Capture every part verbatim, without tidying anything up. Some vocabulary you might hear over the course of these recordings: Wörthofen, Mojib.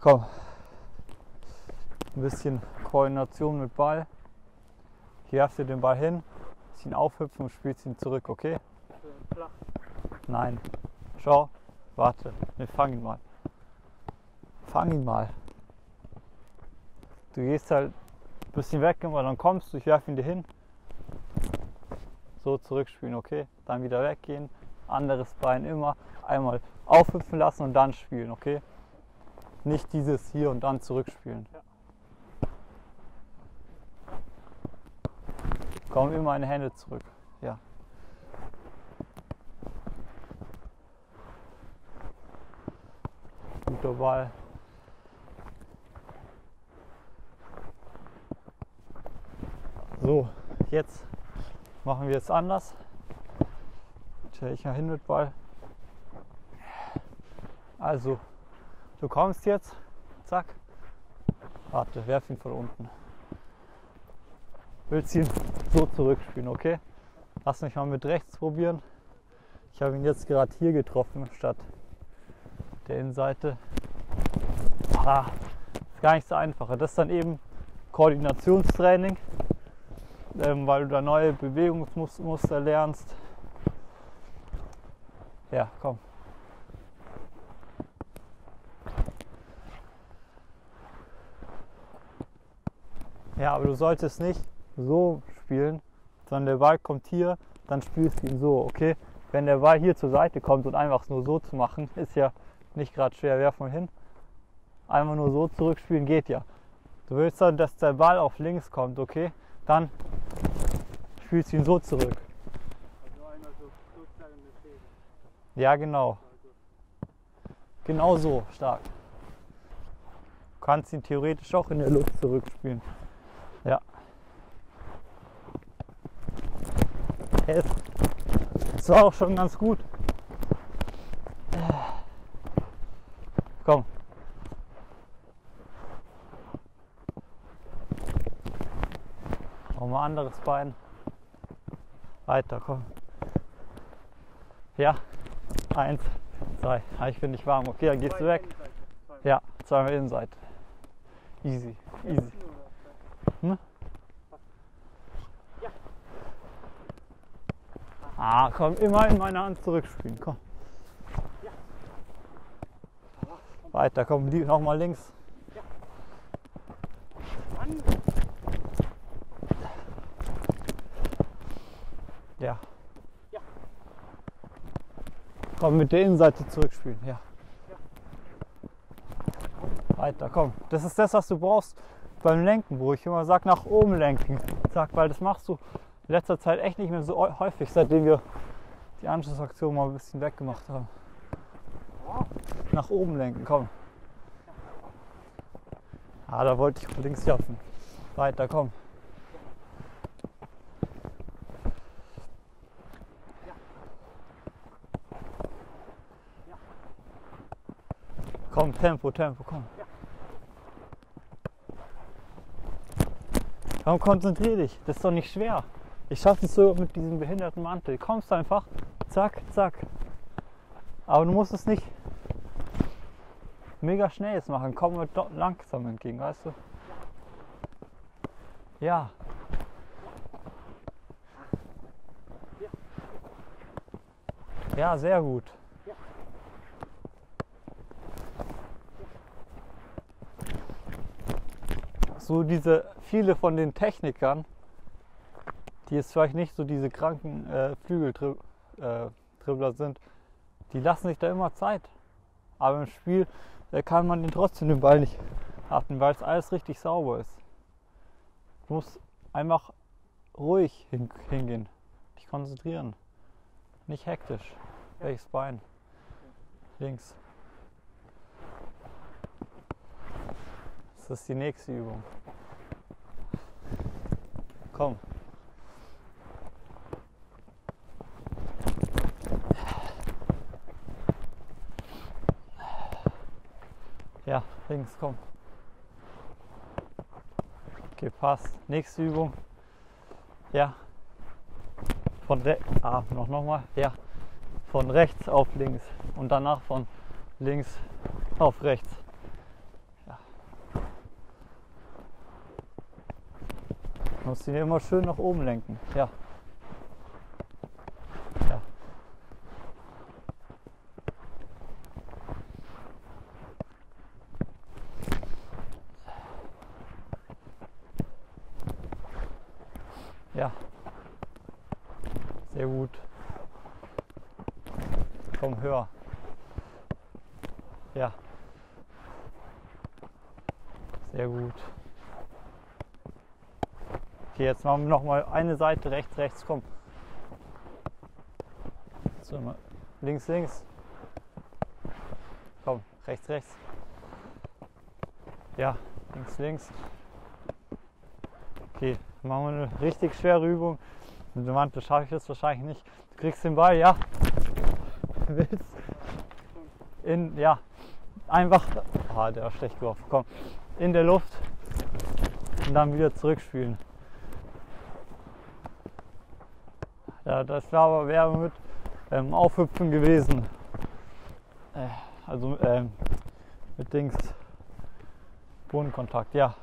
Komm. Ein bisschen Koordination mit Ball. Hier hast du den Ball hin, ziehst ihn aufhüpfen und spielst ihn zurück, okay? Nein. Schau. Warte. Ne, fang ihn mal. Fang ihn mal. Du gehst halt ein bisschen weg, aber dann kommst du, ich werfe ihn dir hin. So zurückspielen, okay? Dann wieder weggehen. Anderes Bein immer. Einmal aufhüpfen lassen und dann spielen, okay? Nicht dieses hier und dann zurückspielen. Ja. Komm immer in die Hände zurück. Ja. Guter Ball. So, jetzt machen wir es anders. Stell ich mal hin mit Ball. Also, du kommst jetzt, zack, warte, werf ihn von unten. Willst ihn so zurückspielen, okay? Lass mich mal mit rechts probieren. Ich habe ihn jetzt gerade hier getroffen, statt der Innenseite. Ah, ist gar nicht so einfach. Das ist dann eben Koordinationstraining, ähm, weil du da neue Bewegungsmuster lernst. Ja, komm. Ja, aber du solltest nicht so spielen, sondern der Ball kommt hier, dann spielst du ihn so, okay? Wenn der Ball hier zur Seite kommt und einfach nur so zu machen, ist ja nicht gerade schwer, werf mal hin. Einfach nur so zurückspielen geht ja. Du willst dann, dass der Ball auf links kommt, okay? Dann spielst du ihn so zurück. Ja, genau. Genau so stark. Du kannst ihn theoretisch auch in der Luft zurückspielen. Ja. Das war auch schon ganz gut. Komm. Noch mal anderes Bein. Weiter, komm. Ja. Eins, zwei. Ah, ich bin nicht warm. Okay, dann gehst du weg. Ja, zweimal Innenseite. Easy, easy. Hm? Ah, komm, immer in meine Hand zurückspielen, komm. Weiter, komm, nochmal links. Ja. Komm, mit der Innenseite zurückspielen, ja. Weiter, komm. Das ist das, was du brauchst beim Lenken, wo ich immer sage, nach oben lenken. Sag, weil das machst du in letzter Zeit echt nicht mehr so häufig, seitdem wir die Anschlussaktion mal ein bisschen weggemacht haben. Nach oben lenken, komm. Ah, da wollte ich links schaffen. Weiter, komm. Komm, Tempo, Tempo, komm. Komm, konzentrier dich, das ist doch nicht schwer. Ich schaffe es so mit diesem behinderten Mantel. Kommst einfach, zack, zack. Aber du musst es nicht mega schnell jetzt machen. Komm mir langsam entgegen, weißt du? Ja. Ja, sehr gut. So diese, viele von den Technikern, die jetzt vielleicht nicht so diese kranken äh, Flügeltribbler äh, sind, die lassen sich da immer Zeit. Aber im Spiel äh, kann man den trotzdem den Ball nicht atmen, weil es alles richtig sauber ist. Du musst einfach ruhig hin, hingehen, dich konzentrieren, nicht hektisch. Ja. Welches Bein? Links. Das ist die nächste Übung. Komm. Ja, links, komm. Okay, passt. Nächste Übung. Ja. Von rechts. Ah, noch nochmal. Ja. Von rechts auf links. Und danach von links auf rechts. Muss ihn immer schön nach oben lenken. Ja. Ja. Ja. Sehr gut. Komm, höher. Ja. Sehr gut. Okay, jetzt machen wir noch mal eine Seite rechts, rechts, komm. So, mal links, links. Komm, rechts, rechts. Ja, links, links. Okay, machen wir eine richtig schwere Übung. Mit der Wand schaffe ich das wahrscheinlich nicht. Du kriegst den Ball, ja. Willst in, ja, einfach, ah, der war schlecht geworfen, komm, in der Luft und dann wieder zurückspielen. Ja, das war aber, wäre mit ähm, Aufhüpfen gewesen, äh, also ähm, mit Dings, Bodenkontakt, ja.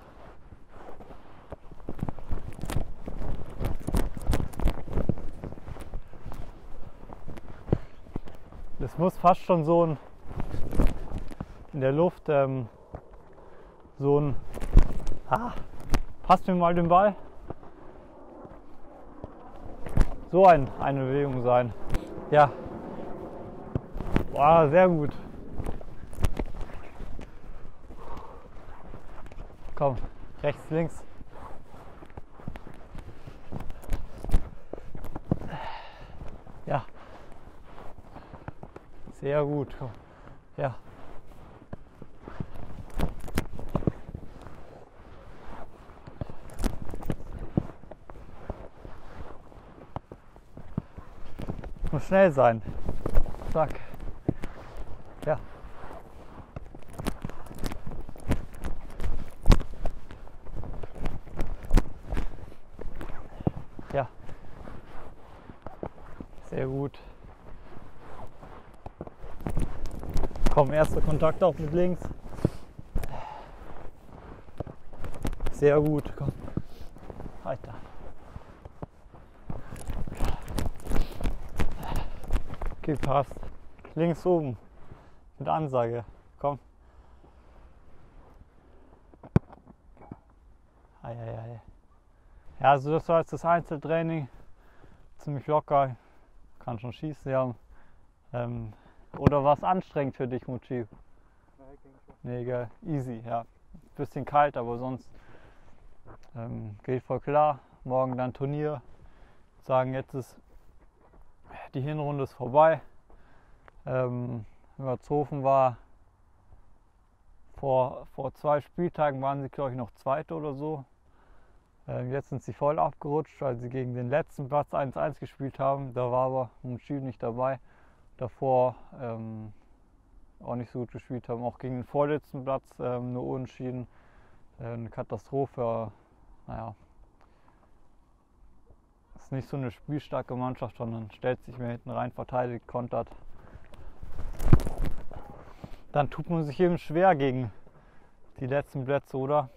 Es muss fast schon so ein, in der Luft, ähm, so ein, ah, passt mir mal den Ball, so ein, eine Bewegung sein, ja, wow, sehr gut, komm, rechts, links, ja, sehr gut, komm, ja. Muss schnell sein. Zack. Ja. Ja. Sehr gut. Komm, erster Kontakt auch mit links. Sehr gut. Komm. Weiter. Okay, passt. Links oben. Mit Ansage. Komm. Ei, ei, ei. Ja, also das war jetzt das Einzeltraining. Ziemlich locker. Kann schon schießen, ja. Ähm, oder war es anstrengend für dich, Mojib? Nee, geil. Easy, ja. Bisschen kalt, aber sonst ähm, geht voll klar. Morgen dann Turnier. Sagen, jetzt ist die Hinrunde ist vorbei. Ähm, Wörthofen war vor, vor zwei Spieltagen, waren sie glaube ich noch Zweite oder so. Ähm, jetzt sind sie voll abgerutscht, weil sie gegen den letzten Platz eins eins gespielt haben. Da war aber Mojib nicht dabei. Davor ähm, auch nicht so gut gespielt haben. Auch gegen den vorletzten Platz ähm, nur unentschieden. Äh, eine Katastrophe. Äh, naja. Ist nicht so eine spielstarke Mannschaft, sondern stellt sich mehr hinten rein, verteidigt, kontert. Dann tut man sich eben schwer gegen die letzten Plätze, oder?